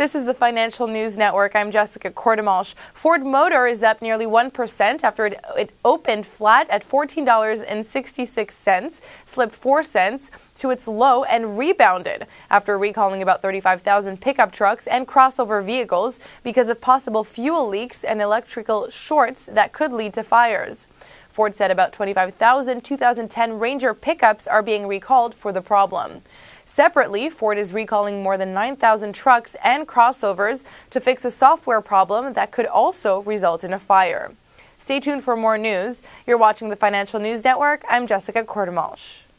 This is the Financial News Network. I'm Jessica Cordemolsh. Ford Motor is up nearly 1% after it opened flat at $14.66, slipped 4 cents to its low, and rebounded after recalling about 35,000 pickup trucks and crossover vehicles because of possible fuel leaks and electrical shorts that could lead to fires. Ford said about 25,000 2010 Ranger pickups are being recalled for the problem. Separately, Ford is recalling more than 9,000 trucks and crossovers to fix a software problem that could also result in a fire. Stay tuned for more news. You're watching the Financial News Network. I'm Jessica Cordemolsh.